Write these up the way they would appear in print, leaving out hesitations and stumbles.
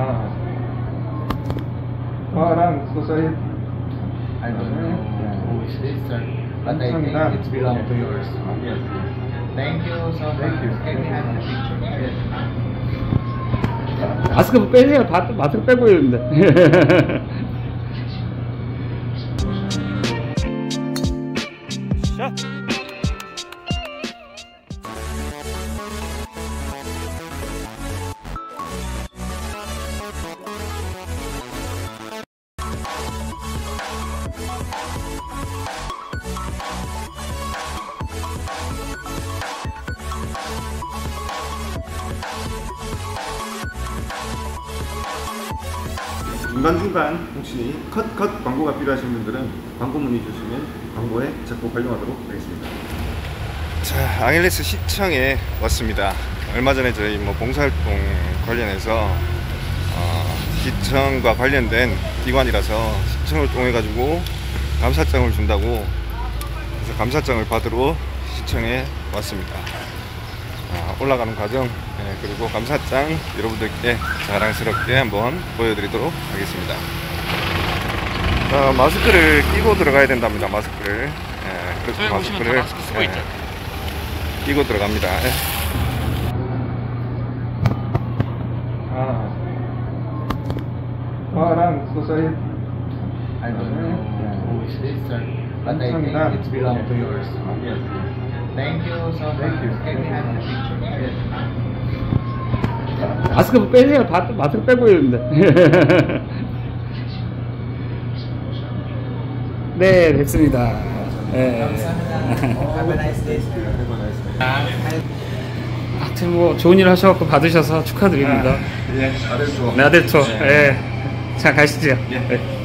I don't know. Who is this? But I think it belongs to yours. Yes. Thank you so much. Can we have the picture? Yes. 마스크 빼세요. 마스크 빼고 있는데. 샷. 중간중간 혹시 컷 광고가 필요하신 분들은 광고 문의 주시면 광고에 적극 활용하도록 하겠습니다. 자, 앙헬레스 시청에 왔습니다. 얼마 전에 저희 봉사활동 관련해서 시청과 관련된 기관이라서 시청을 통해 가지고 감사장을 준다고 그래서 감사장을 받으러 시청에 왔습니다. 올라가는 과정, 그리고 감사장 여러분들께 자랑스럽게 한번 보여드리도록 하겠습니다. 마스크를 끼고 들어가야 된답니다. 마스크를, 그래서 마스크를 쓰고 있죠. 끼고 들어갑니다. I don't know who is this, but I think it belongs to yours. Yes. Thank you so much. Can we have the picture? Yes. 마스크 빼세요. 마스크 빼고 있는데. 네, 됐습니다. 감사합니다. Have a nice day. 하여튼 뭐 좋은 일 하셔서 받으셔서 축하드립니다. 네, 아델투어. 네, 아델투어. 예. 자, 가시죠. 예.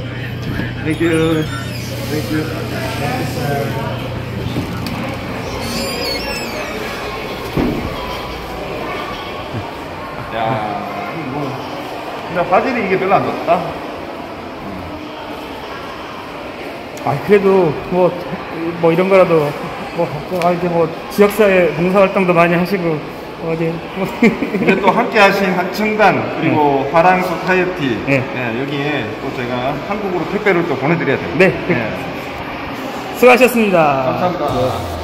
Thank you. Thank you. 야, 나 바지는 이게 별로 안 좋다. 아, 그래도 뭐 이런 거라도 이제 지역사회 봉사활동도 많이 하시고 어디 근데 또 함께 하신 한청단 그리고 화랑 소사이어티 여기에 또 제가 한국으로 택배를 또 보내드려야 됩니다. 네. 수고하셨습니다. 감사합니다. 네.